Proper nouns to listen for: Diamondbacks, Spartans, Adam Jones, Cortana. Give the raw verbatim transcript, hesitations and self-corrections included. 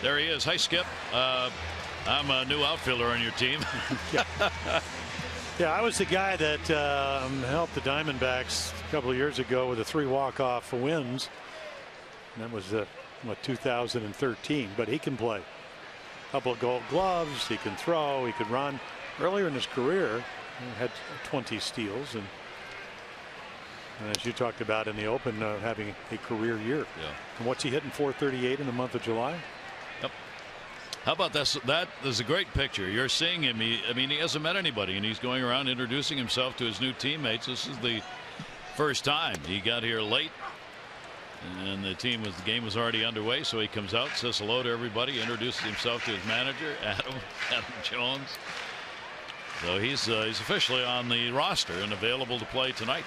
There he is. Hi, Skip. Uh, I'm a new outfielder on your team. yeah. yeah, I was the guy that um, helped the Diamondbacks a couple of years ago with the three walk-off wins. And that was, uh, what, two thousand thirteen. But he can play. A couple of gold gloves. He can throw. He could run. Earlier in his career, he had twenty steals. And, and as you talked about in the Open, uh, having a career year. Yeah. And what's he hitting? four thirty-eight in the month of July? Yep. How about this? That is a great picture. You're seeing him. He, I mean, he hasn't met anybody, and he's going around introducing himself to his new teammates. This is the first time. He got here late, and the team was the game was already underway. So he comes out, says hello to everybody, introduces himself to his manager, Adam Adam Jones. So he's uh, he's officially on the roster and available to play tonight.